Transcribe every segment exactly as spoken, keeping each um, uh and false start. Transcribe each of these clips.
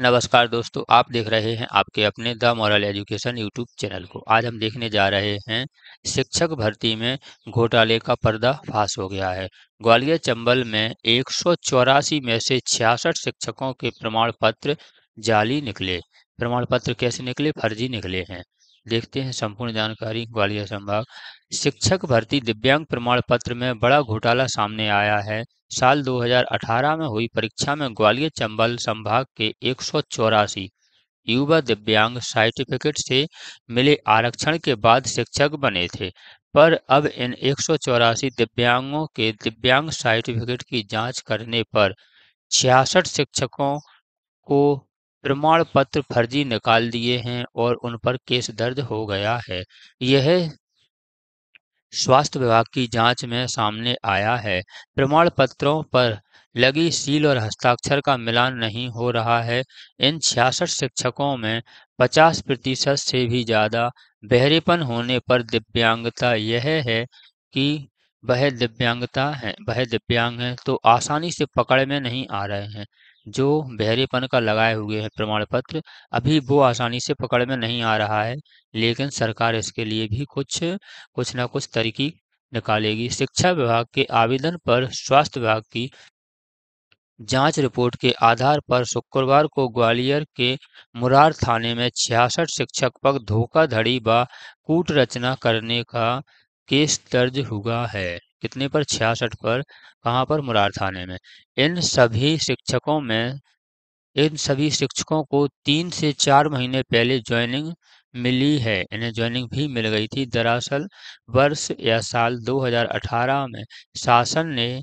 नमस्कार दोस्तों, आप देख रहे हैं आपके अपने the moral education YouTube channel को। आज हम देखने जा रहे हैं शिक्षक भर्ती में घोटाले का पर्दाफाश हो गया है। ग्वालियर चंबल में एक सौ चौरासी में से छियासठ शिक्षकों के प्रमाण पत्र जाली निकले। प्रमाण पत्र कैसे निकले? फर्जी निकले हैं। देखते हैं संपूर्ण जानकारी। ग्वालियर संभाग शिक्षक भर्ती दिव्यांग प्रमाण पत्र में बड़ा घोटाला सामने आया है। साल दो हज़ार अठारह में हुई परीक्षा में ग्वालियर चंबल संभाग के एक सौ चौरासी युवा दिव्यांग सर्टिफिकेट से मिले आरक्षण के बाद शिक्षक बने थे, पर अब इन एक सौ चौरासी दिव्यांगों के दिव्यांग सर्टिफिकेट की जांच करने पर छियासठ शिक्षकों को प्रमाण पत्र फर्जी निकाल दिए हैं और उन पर केस दर्ज हो गया है। यह स्वास्थ्य विभाग की जांच में सामने आया है। प्रमाण पत्रों पर लगी सील और हस्ताक्षर का मिलान नहीं हो रहा है। इन छियासठ शिक्षकों में पचास प्रतिशत से भी ज़्यादा बहरेपन होने पर दिव्यांगता यह है कि वह दिव्यांगता है वह दिव्यांग है तो आसानी से पकड़ में नहीं आ रहे हैं। जो बहरेपन का लगाए हुए है प्रमाण पत्र, अभी वो आसानी से पकड़ में नहीं आ रहा है, लेकिन सरकार इसके लिए भी कुछ कुछ ना कुछ तरीकी निकालेगी। शिक्षा विभाग के आवेदन पर स्वास्थ्य विभाग की जांच रिपोर्ट के आधार पर शुक्रवार को ग्वालियर के मुरार थाने में छियासठ शिक्षक पर धोखाधड़ी व कूट रचना करने का केस दर्ज हुआ है। कितने पर? छियासठ पर। कहाँ पर? मुरार थाने में। इन सभी शिक्षकों में इन सभी शिक्षकों को तीन से चार महीने पहले ज्वाइनिंग मिली है। इन्हें ज्वाइनिंग भी मिल गई थी। दरअसल वर्ष या साल दो हज़ार अठारह में शासन ने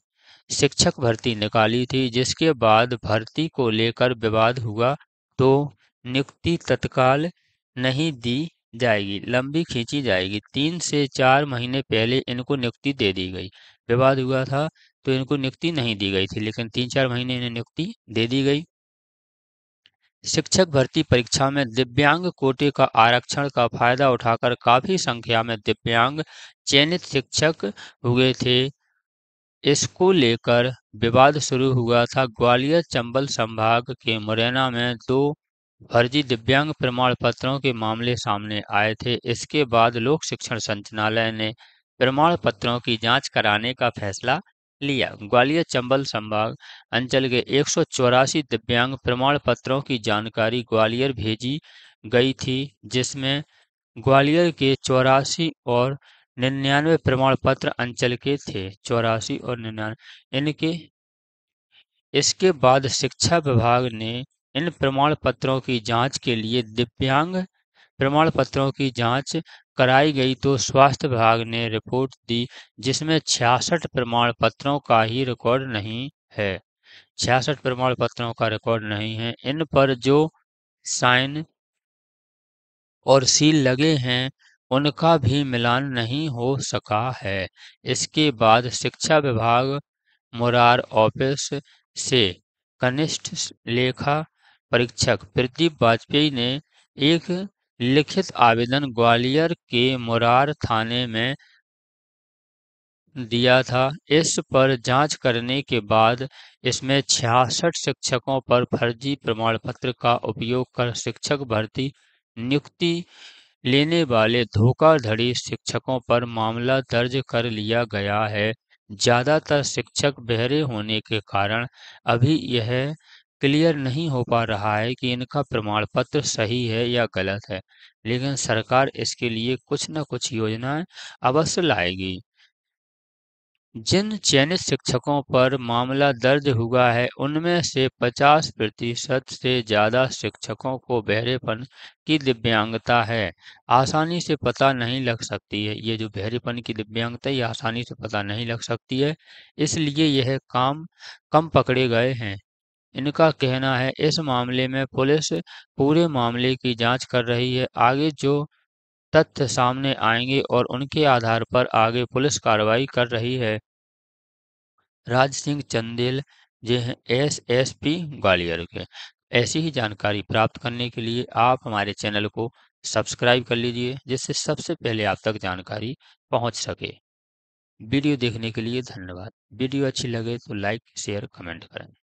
शिक्षक भर्ती निकाली थी, जिसके बाद भर्ती को लेकर विवाद हुआ तो नियुक्ति तत्काल नहीं दी जाएगी, लंबी खींची जाएगी। तीन से चार महीने पहले इनको नियुक्ति दे दी गई। विवाद हुआ था तो इनको नियुक्ति नहीं दी गई थी, लेकिन तीन चार महीने इन्हें नियुक्ति दे दी गई। शिक्षक भर्ती परीक्षा में दिव्यांग कोटे का आरक्षण का फायदा उठाकर काफी संख्या में दिव्यांग चयनित शिक्षक हुए थे। इसको लेकर विवाद शुरू हुआ था। ग्वालियर चंबल संभाग के मुरैना में दो फर्जी दिव्यांग प्रमाण पत्रों के मामले सामने आए थे। इसके बाद लोक शिक्षण संचालनालय ने प्रमाण पत्रों की जांच कराने का फैसला लिया। ग्वालियर चंबल संभाग अंचल के एक सौ चौरासी दिव्यांग प्रमाण पत्रों की जानकारी ग्वालियर भेजी गई थी, जिसमें ग्वालियर के चौरासी और निन्यानवे प्रमाण पत्र अंचल के थे। चौरासी और निन्यानवे इनके इसके बाद शिक्षा विभाग ने इन प्रमाण पत्रों की जांच के लिए दिव्यांग प्रमाण पत्रों की जांच कराई गई तो स्वास्थ्य विभाग ने रिपोर्ट दी, जिसमें छियासठ प्रमाण पत्रों का ही रिकॉर्ड नहीं है। छियासठ प्रमाण पत्रों का रिकॉर्ड नहीं है। इन पर जो साइन और सील लगे हैं उनका भी मिलान नहीं हो सका है। इसके बाद शिक्षा विभाग मुरार ऑफिस से कनिष्ठ लेखा परीक्षक प्रदीप वाजपेयी ने एक लिखित आवेदन ग्वालियर के मुरार थाने में दिया था। इस पर जांच करने के बाद इसमें छियासठ शिक्षकों पर फर्जी प्रमाण पत्र का उपयोग कर शिक्षक भर्ती नियुक्ति लेने वाले धोखाधड़ी शिक्षकों पर मामला दर्ज कर लिया गया है। ज़्यादातर शिक्षक बहरे होने के कारण अभी यह क्लियर नहीं हो पा रहा है कि इनका प्रमाण पत्र सही है या गलत है, लेकिन सरकार इसके लिए कुछ न कुछ योजनाएं अवश्य लाएगी। जिन चयनित शिक्षकों पर मामला दर्ज हुआ है उनमें से पचास प्रतिशत से ज़्यादा शिक्षकों को बहरेपन की दिव्यांगता है, आसानी से पता नहीं लग सकती है। ये जो बहरेपन की दिव्यांगता है ये आसानी से पता नहीं लग सकती है, इसलिए यह काम कम पकड़े गए हैं। इनका कहना है इस मामले में पुलिस पूरे मामले की जांच कर रही है। आगे जो तथ्य सामने आएंगे और उनके आधार पर आगे पुलिस कार्रवाई कर रही है। राज सिंह चंदेल जो हैं एस एस पी ग्वालियर के। ऐसी ही जानकारी प्राप्त करने के लिए आप हमारे चैनल को सब्सक्राइब कर लीजिए, जिससे सबसे पहले आप तक जानकारी पहुंच सके। वीडियो देखने के लिए धन्यवाद। वीडियो अच्छी लगे तो लाइक शेयर कमेंट करें।